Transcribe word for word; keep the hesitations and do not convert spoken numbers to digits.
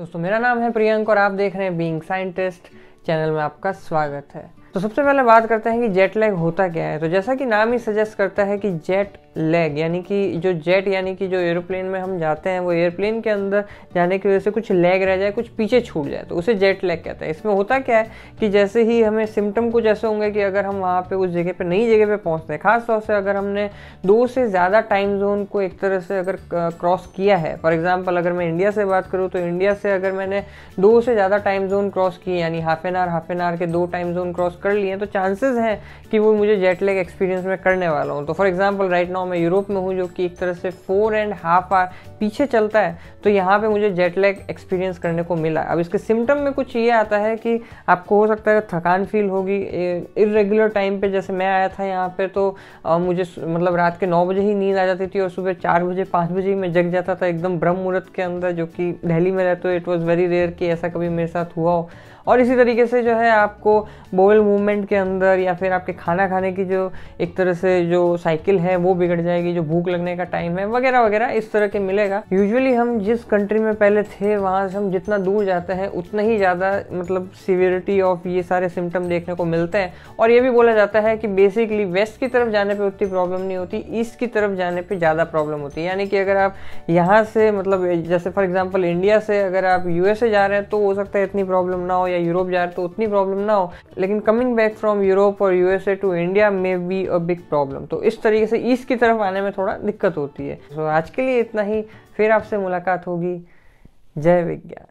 दोस्तों मेरा नाम है प्रियंक और आप देख रहे हैं बीइंग साइंटिस्ट चैनल में आपका स्वागत है। तो सबसे पहले बात करते हैं कि जेट लैग होता क्या है। तो जैसा कि नाम ही सजेस्ट करता है कि जेट लैग यानी कि जो जेट यानी कि जो एरोप्लेन में हम जाते हैं वो एयरप्लेन के अंदर जाने की वजह से कुछ लैग रह जाए, कुछ पीछे छूट जाए तो उसे जेट लैग कहते हैं। इसमें होता क्या है कि जैसे ही हमें सिम्टम कुछ ऐसे होंगे कि अगर हम वहाँ पे उस जगह पे नई जगह पे पहुँचते हैं, खासतौर से अगर हमने दो से ज़्यादा टाइम जोन को एक तरह से अगर क्रॉस किया है। फॉर एग्जाम्पल अगर मैं इंडिया से बात करूँ तो इंडिया से अगर मैंने दो से ज़्यादा टाइम जोन क्रॉस किए यानी half an hour half an hour के दो टाइम जोन क्रॉस कर लिए तो चांसेस हैं कि वो मुझे जेट लैग एक्सपीरियंस में करने वाला हूँ। तो फॉर एग्जांपल राइट नाउ मैं यूरोप में हूँ जो कि एक तरह से फोर एंड हाफ आवर पीछे चलता है, तो यहाँ पे मुझे जेट लैग एक्सपीरियंस करने को मिला। अब इसके सिम्टम में कुछ ये आता है कि आपको हो सकता है थकान फील होगी इरेगुलर टाइम पर। जैसे मैं आया था यहाँ पर तो आ, मुझे मतलब रात के नौ बजे ही नींद आ जाती थी और सुबह चार बजे पाँच बजे ही मैं जग जाता था एकदम ब्रह्म मुहूर्त के अंदर, जो कि दिल्ली में रहते हो इट वॉज़ वेरी रेयर कि ऐसा कभी मेरे साथ हुआ हो। और इसी तरीके से जो है आपको बोवल मूवमेंट के अंदर या फिर आपके खाना खाने की जो एक तरह से जो साइकिल है वो बिगड़ जाएगी, जो भूख लगने का टाइम है वगैरह वगैरह इस तरह के मिलेगा। यूजुअली हम जिस कंट्री में पहले थे वहाँ से हम जितना दूर जाते हैं उतना ही ज़्यादा मतलब सीवियरिटी ऑफ ये सारे सिम्टम देखने को मिलते हैं। और ये भी बोला जाता है कि बेसिकली वेस्ट की तरफ जाने पर उतनी प्रॉब्लम नहीं होती, ईस्ट की तरफ जाने पर ज़्यादा प्रॉब्लम होती है। यानी कि अगर आप यहाँ से मतलब जैसे फॉर एग्जाम्पल इंडिया से अगर आप यूएसए जा रहे हैं तो हो सकता है इतनी प्रॉब्लम ना हो या यूरोप जा रहे तो उतनी प्रॉब्लम ना हो, लेकिन कमिंग बैक फ्रॉम यूरोप और यूएसए टू इंडिया में बी अ बिग प्रॉब्लम। तो इस तरीके से ईस्ट की तरफ आने में थोड़ा दिक्कत होती है। तो so, आज के लिए इतना ही, फिर आपसे मुलाकात होगी। जय विज्ञान।